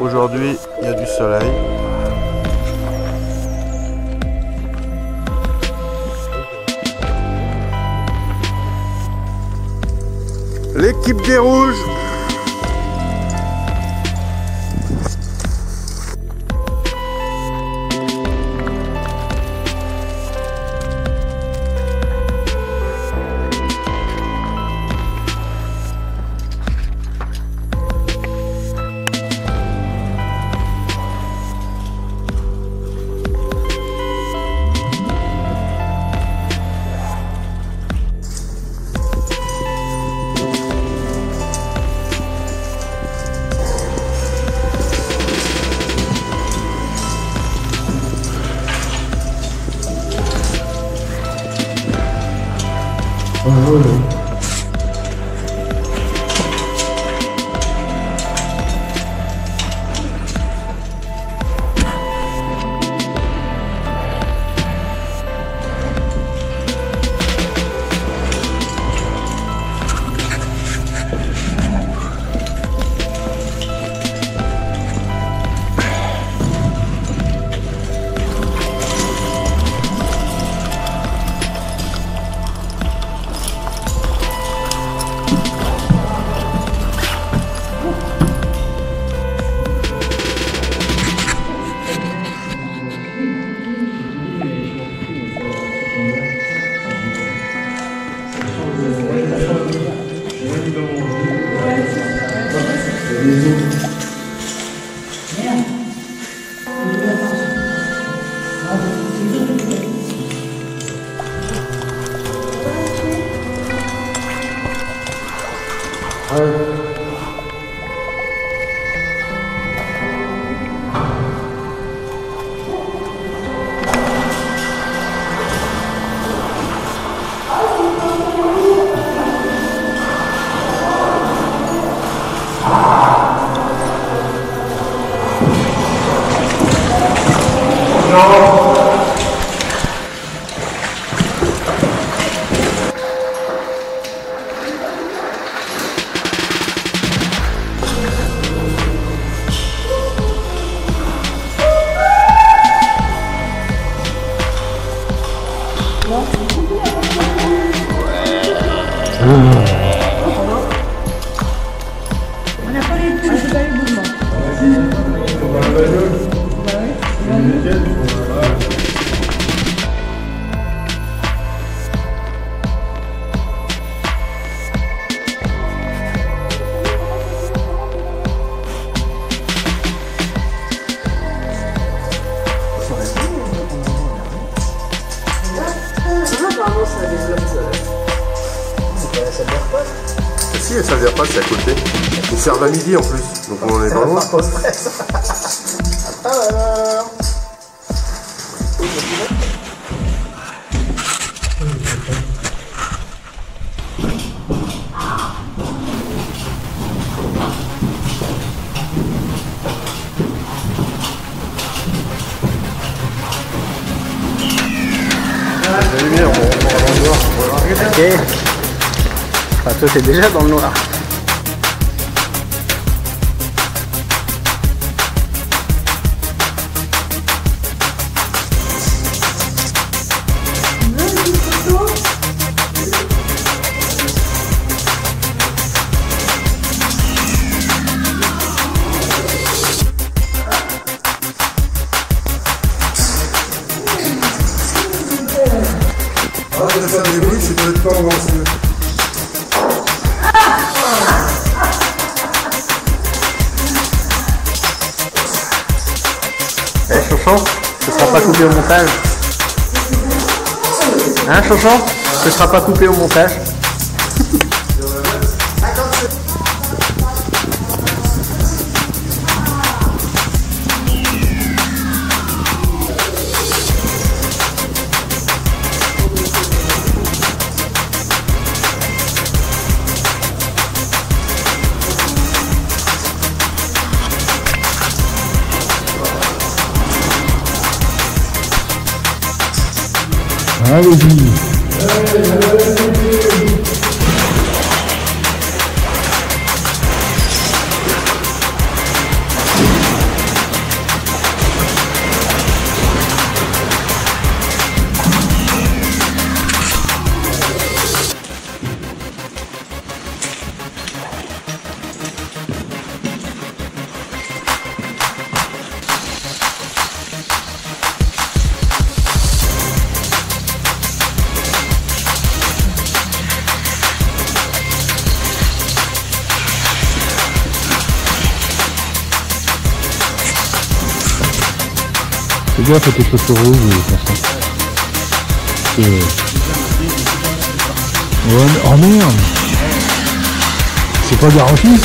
Aujourd'hui, il y a du soleil. L'équipe des rouges. Si, ça vient pas, c'est à côté. Ils servent à midi en plus, donc on est pas loin. Alors. La lumière, on va dans le noir. Ok. Enfin, toi, t'es déjà dans le noir. Ah, je vais faire des bruits, c'est peut-être pas avancé. Eh hey, Chouchou, ce sera pas coupé au montage. Hein Chouchou, ce sera pas coupé au montage. Allez-y. Yo creo que tú estás todo bien. Oh merde. C'est pas garanti.